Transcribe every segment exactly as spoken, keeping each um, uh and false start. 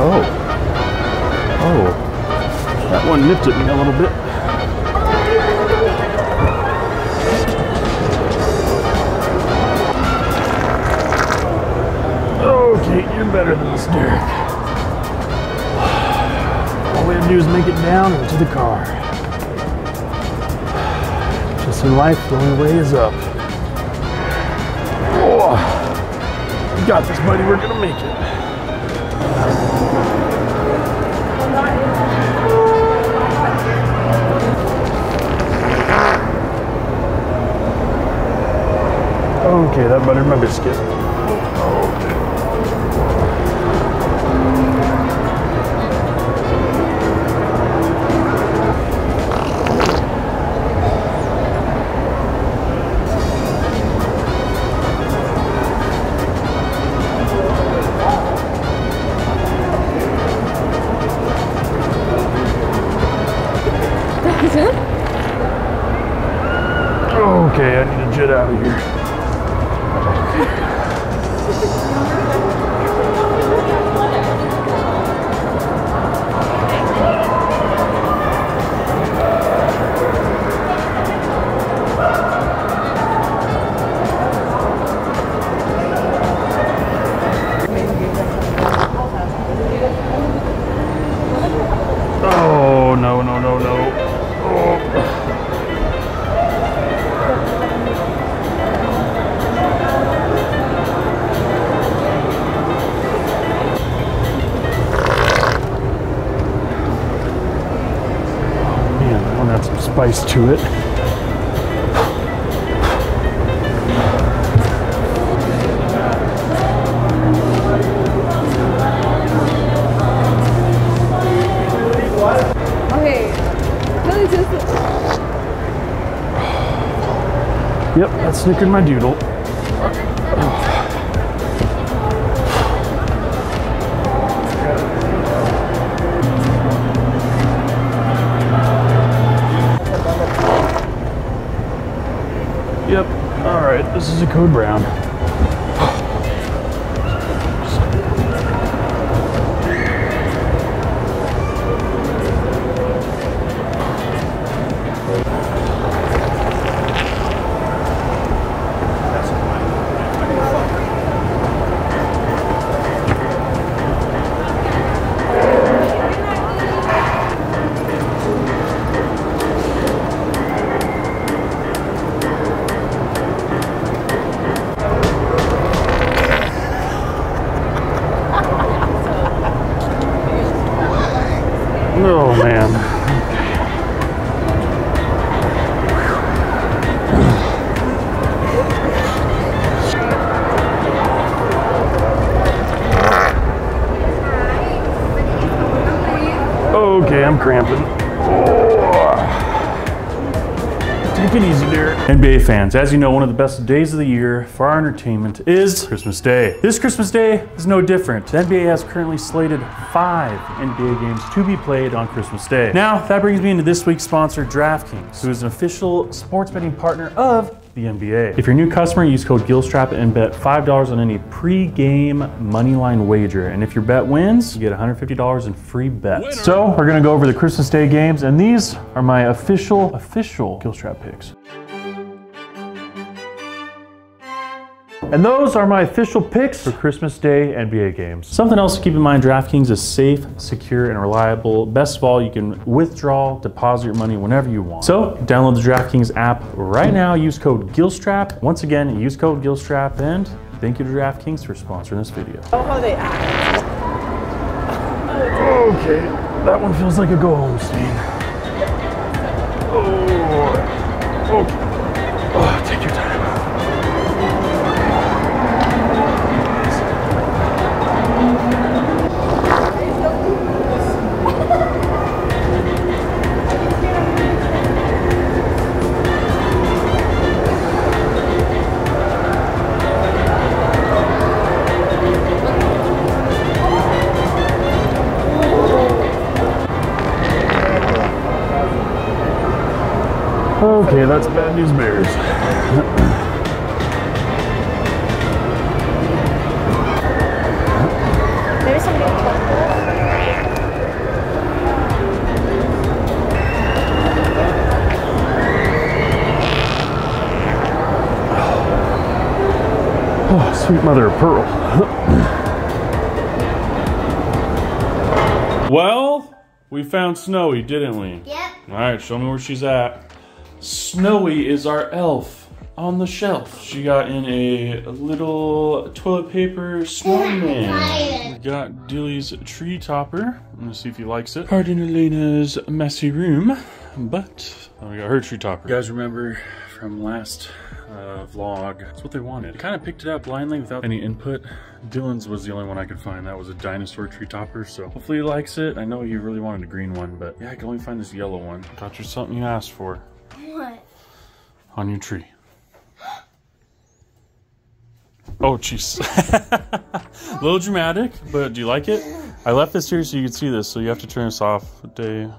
Oh. Oh. That one nipped at me a little bit. Okay, you're better than this, Derek. All we have to do is make it down and to the car. Just in life, the only way is up. Oh, we got this, buddy. We're gonna make it. Okay, that buttered my biscuit. Okay, I need to jet out of here. Spice to it. Okay. Yep, that's snickered my doodle. Yep. All right. This is a code brown. Oh man. Okay, I'm cramping. Oh. Take it easy, Derek. N B A fans, as you know, one of the best days of the year for our entertainment is Christmas Day. This Christmas Day is no different. The N B A has currently slated five N B A games to be played on Christmas Day. Now, that brings me into this week's sponsor, DraftKings, who is an official sports betting partner of the N B A. If you're a new customer, use code GILSTRAP and bet five dollars on any pre-game moneyline wager. And if your bet wins, you get one hundred fifty dollars in free bets. Winner. So we're gonna go over the Christmas Day games, and these are my official, official GILSTRAP picks. And those are my official picks for Christmas Day N B A games. Something else to keep in mind, DraftKings is safe, secure, and reliable. Best of all, you can withdraw, deposit your money whenever you want. So download the DraftKings app right now, use code GILSTRAP. Once again, use code GILSTRAP, and thank you to DraftKings for sponsoring this video. Okay, that one feels like a go home scene. Oh, okay. Oh, take your time. Okay, that's bad news bears. There's something. Sweet mother of pearl. Well, we found Snowy, didn't we? Yep. All right, show me where she's at. Snowy is our elf on the shelf. She got in a little toilet paper snowman. We got Dilly's tree topper. I'm gonna see if he likes it. Pardon Elena's messy room, but oh, we got her tree topper. You guys remember from last Uh, vlog. That's what they wanted. I kind of picked it up blindly without any input. Dylan's was the only one I could find. That was a dinosaur tree topper, so hopefully he likes it. I know you really wanted a green one, but yeah, I can only find this yellow one. Got you something you asked for. What? On your tree. Oh, jeez. A little dramatic, but do you like it? I left this here so you could see this, so you have to turn this off. Day.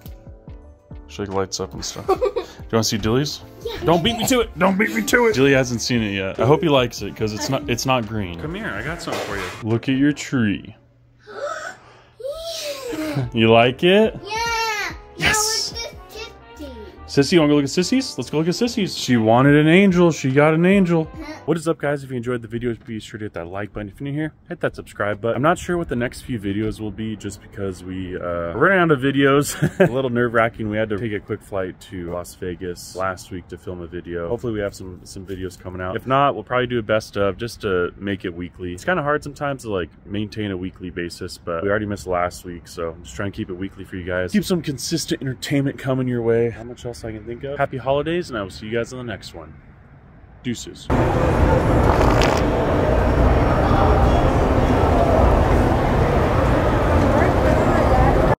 Shake lights up and stuff. Do you want to see Dilly's? Yeah. Don't beat me to it. Don't beat me to it. Dilly hasn't seen it yet. I hope he likes it because it's not it's not green. Come here. I got something for you. Look at your tree. You like it? Yeah. Yes. Now look at Sissy. You want to go look at Sissy's? Let's go look at Sissy's. She wanted an angel. She got an angel. What is up, guys? If you enjoyed the video, be sure to hit that like button. If you're new here, hit that subscribe button. I'm not sure what the next few videos will be just because we uh, ran out of videos. A little nerve-wracking. We had to take a quick flight to Las Vegas last week to film a video. Hopefully we have some, some videos coming out. If not, we'll probably do a best of just to make it weekly. It's kind of hard sometimes to like maintain a weekly basis, but we already missed last week, so I'm just trying to keep it weekly for you guys. Keep some consistent entertainment coming your way. How much else I can think of. Happy holidays, and I will see you guys on the next one. Deuces.